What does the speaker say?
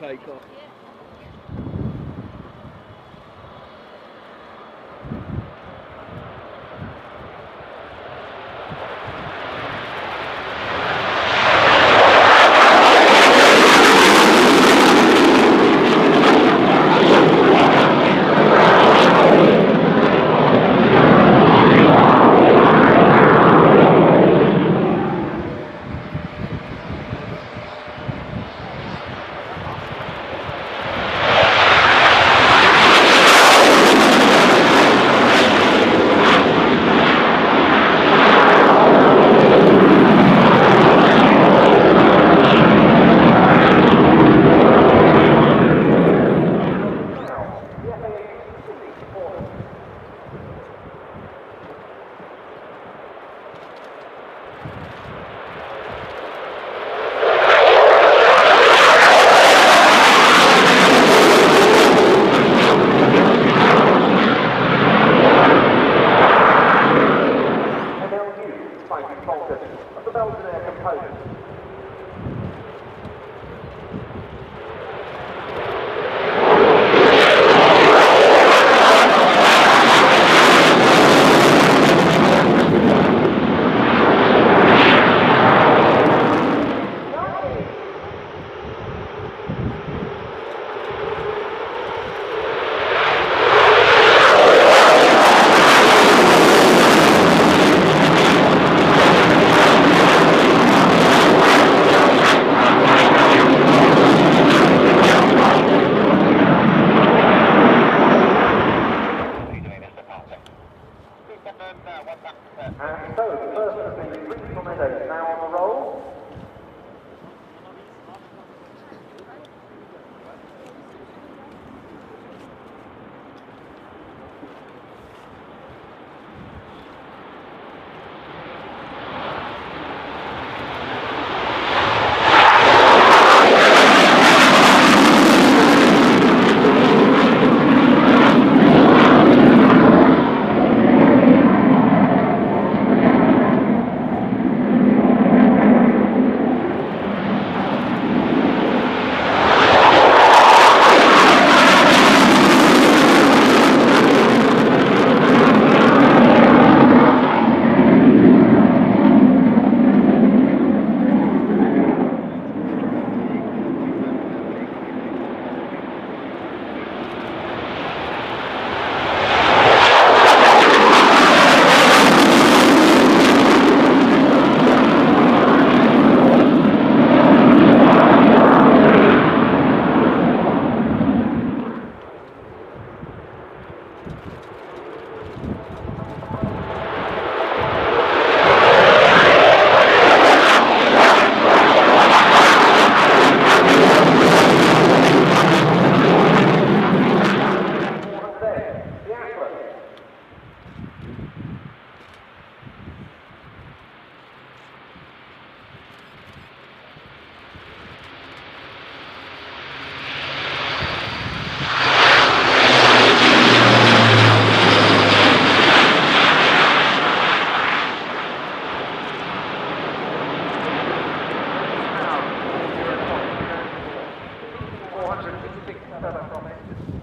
take off. From it.